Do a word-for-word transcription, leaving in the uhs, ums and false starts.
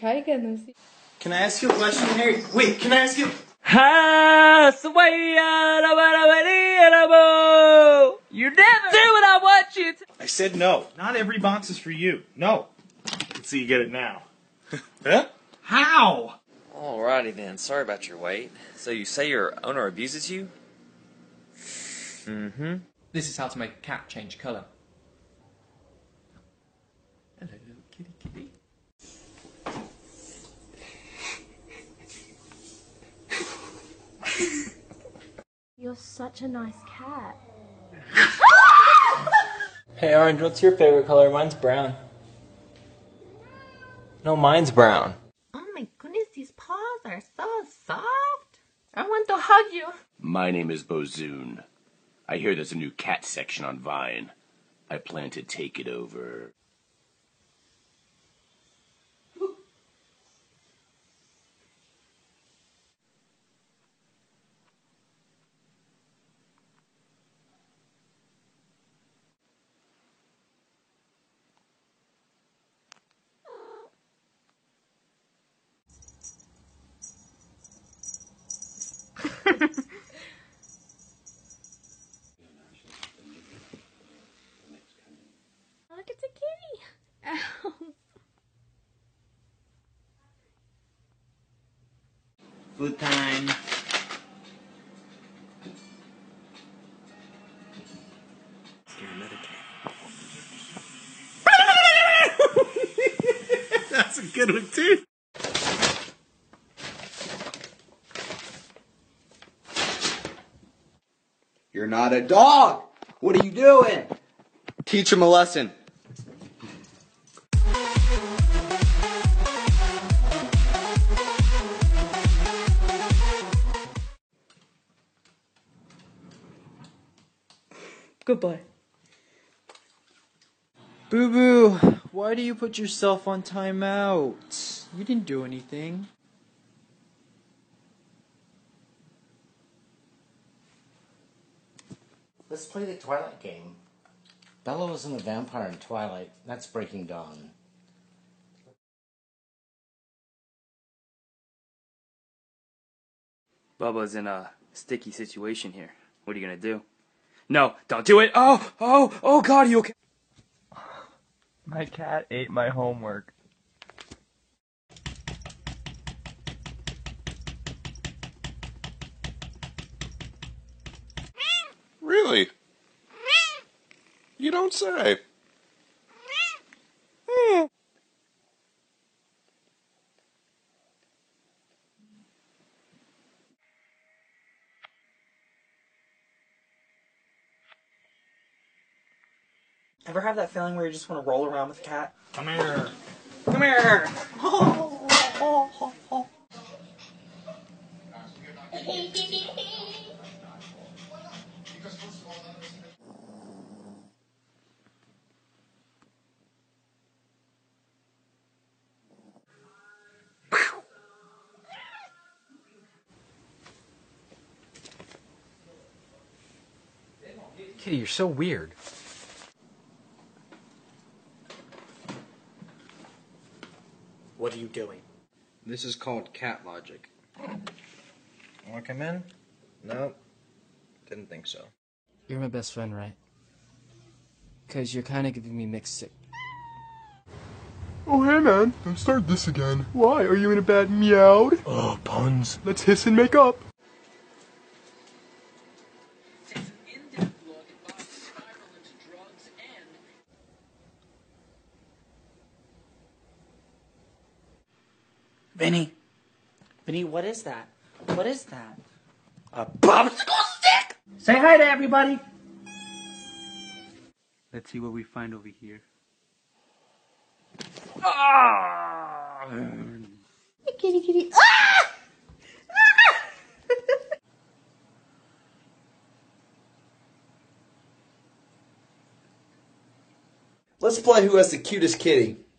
try again and see. Can I ask you a question, Harry? Wait, can I ask you? You never do what I want you to. I said no. Not every box is for you. No. Let's see you get it now. Huh? How? Alrighty then. Sorry about your wait. So you say your owner abuses you? Mm-hmm. This is how to make a cat change colour. Hello, little kitty kitty. You're such a nice cat. Hey Orange, what's your favorite color? Mine's brown. No, mine's brown. Oh my goodness, these paws are so soft. I want to hug you. My name is Bozoon. I hear there's a new cat section on Vine. I plan to take it over. Food time. Let's get another cat. That's a good one too. You're not a dog. What are you doing? Teach him a lesson. Good boy. Boo Boo, why do you put yourself on timeout? You didn't do anything. Let's play the Twilight game. Bella wasn't a vampire in Twilight. That's Breaking Dawn. Bubba's in a sticky situation here. What are you going to do? No, don't do it. Oh, oh, oh God, are you okay? My cat ate my homework. Really? You don't say. Ever have that feeling where you just want to roll around with a cat? Come here. Come here. Oh, oh, oh, oh. Kitty, you're so weird. What are you doing? This is called cat logic. Wanna come in? No. Didn't think so. You're my best friend, right? Because you're kind of giving me mixed sick. Oh, hey, man. Don't start this again. Why? Are you in a bad meowed? Oh, puns. Let's hiss and make up. Vinny, Vinny, what is that? What is that? A popsicle stick? Say hi to everybody. Let's see what we find over here. Ah! Kitty, kitty. Ah! Ah! Let's play who has the cutest kitty.